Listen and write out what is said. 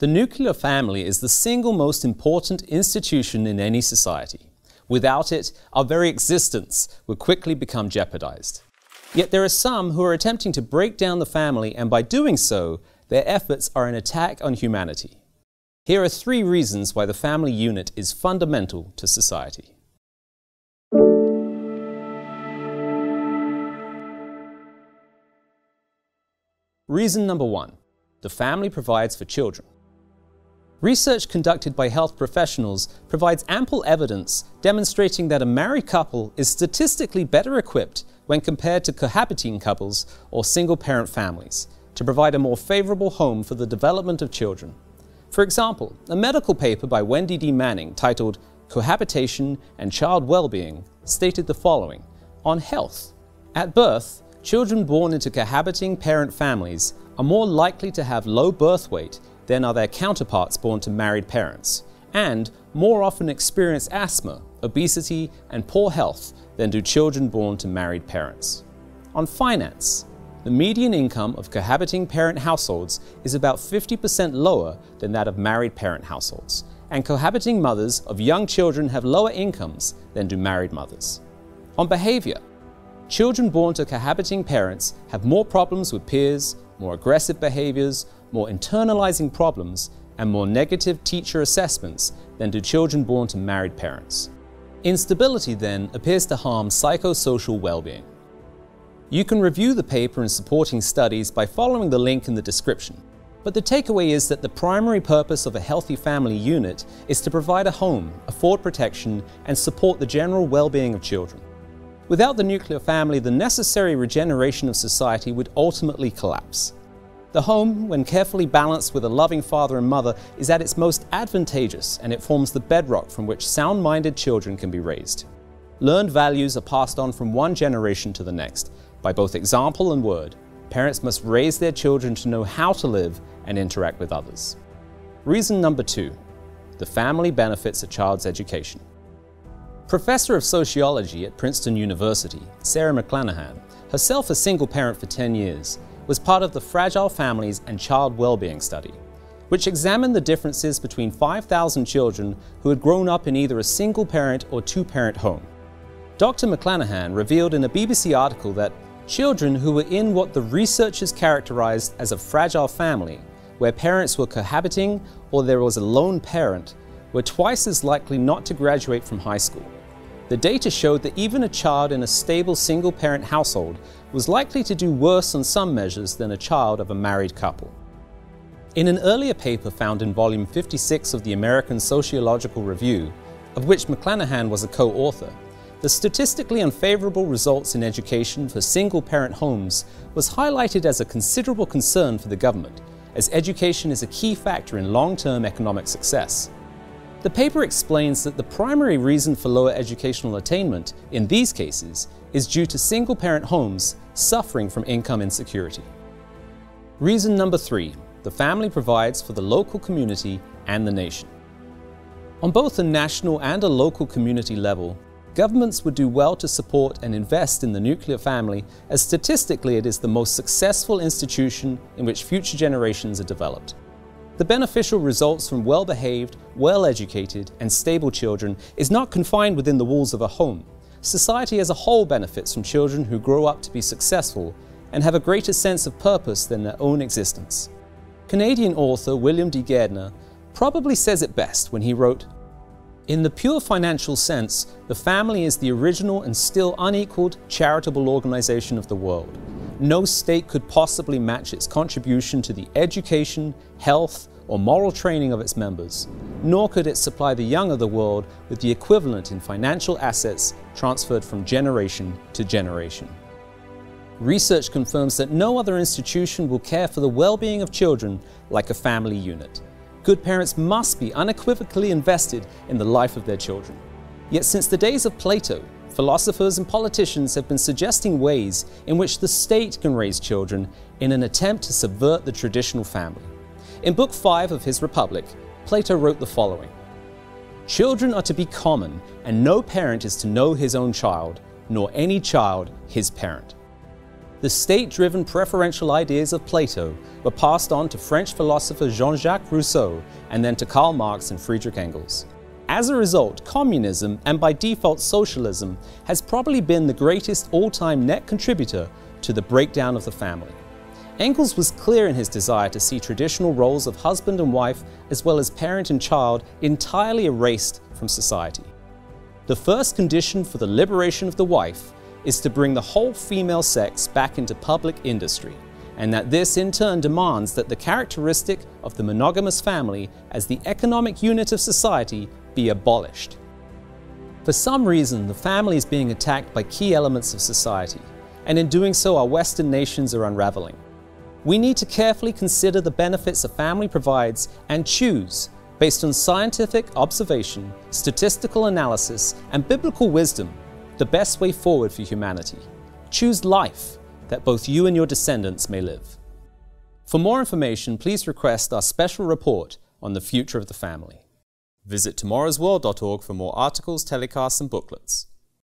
The nuclear family is the single most important institution in any society. Without it, our very existence would quickly become jeopardized. Yet there are some who are attempting to break down the family, and by doing so, their efforts are an attack on humanity. Here are three reasons why the family unit is fundamental to society. Reason number one, the family provides for children. Research conducted by health professionals provides ample evidence demonstrating that a married couple is statistically better equipped when compared to cohabiting couples or single-parent families to provide a more favorable home for the development of children. For example, a medical paper by Wendy D. Manning titled "Cohabitation and Child Wellbeing" stated the following on health. At birth, children born into cohabiting parent families are more likely to have low birth weight than are their counterparts born to married parents, and more often experience asthma, obesity, and poor health than do children born to married parents. On finance, the median income of cohabiting parent households is about 50% lower than that of married parent households, and cohabiting mothers of young children have lower incomes than do married mothers. On behavior, children born to cohabiting parents have more problems with peers, more aggressive behaviors, more internalizing problems, and more negative teacher assessments than do children born to married parents. Instability, then, appears to harm psychosocial well-being. You can review the paper and supporting studies by following the link in the description. But the takeaway is that the primary purpose of a healthy family unit is to provide a home, afford protection, and support the general well-being of children. Without the nuclear family, the necessary regeneration of society would ultimately collapse. The home, when carefully balanced with a loving father and mother, is at its most advantageous, and it forms the bedrock from which sound-minded children can be raised. Learned values are passed on from one generation to the next. By both example and word, parents must raise their children to know how to live and interact with others. Reason number two, the family benefits a child's education. Professor of Sociology at Princeton University, Sarah McLanahan, herself a single parent for 10 years, was part of the Fragile Families and Child Wellbeing Study, which examined the differences between 5,000 children who had grown up in either a single parent or two-parent home. Dr. McLanahan revealed in a BBC article that children who were in what the researchers characterized as a fragile family, where parents were cohabiting or there was a lone parent, were twice as likely not to graduate from high school. The data showed that even a child in a stable single-parent household was likely to do worse on some measures than a child of a married couple. In an earlier paper found in volume 56 of the American Sociological Review, of which McLanahan was a co-author, the statistically unfavorable results in education for single-parent homes was highlighted as a considerable concern for the government, as education is a key factor in long-term economic success. The paper explains that the primary reason for lower educational attainment in these cases is due to single-parent homes suffering from income insecurity. Reason number three, the family provides for the local community and the nation. On both a national and a local community level, governments would do well to support and invest in the nuclear family, as statistically it is the most successful institution in which future generations are developed. The beneficial results from well-behaved, well-educated, and stable children is not confined within the walls of a home. Society as a whole benefits from children who grow up to be successful and have a greater sense of purpose than their own existence. Canadian author William D. Gairdner probably says it best when he wrote, "In the pure financial sense, the family is the original and still unequaled charitable organization of the world. No state could possibly match its contribution to the education, health, or moral training of its members, nor could it supply the young of the world with the equivalent in financial assets transferred from generation to generation." Research confirms that no other institution will care for the well-being of children like a family unit. Good parents must be unequivocally invested in the life of their children. Yet since the days of Plato, philosophers and politicians have been suggesting ways in which the state can raise children in an attempt to subvert the traditional family. In Book 5 of his Republic, Plato wrote the following, "Children are to be common, and no parent is to know his own child, nor any child his parent." The state-driven preferential ideas of Plato were passed on to French philosopher Jean-Jacques Rousseau and then to Karl Marx and Friedrich Engels. As a result, communism, and by default socialism, has probably been the greatest all-time net contributor to the breakdown of the family. Engels was clear in his desire to see traditional roles of husband and wife, as well as parent and child, entirely erased from society. The first condition for the liberation of the wife is to bring the whole female sex back into public industry, and that this in turn demands that the characteristic of the monogamous family as the economic unit of society be abolished. For some reason, the family is being attacked by key elements of society, and in doing so, our Western nations are unraveling. We need to carefully consider the benefits a family provides and choose, based on scientific observation, statistical analysis, and biblical wisdom, the best way forward for humanity. Choose life, that both you and your descendants may live. For more information, please request our special report on the future of the family. Visit tomorrowsworld.org for more articles, telecasts, and booklets.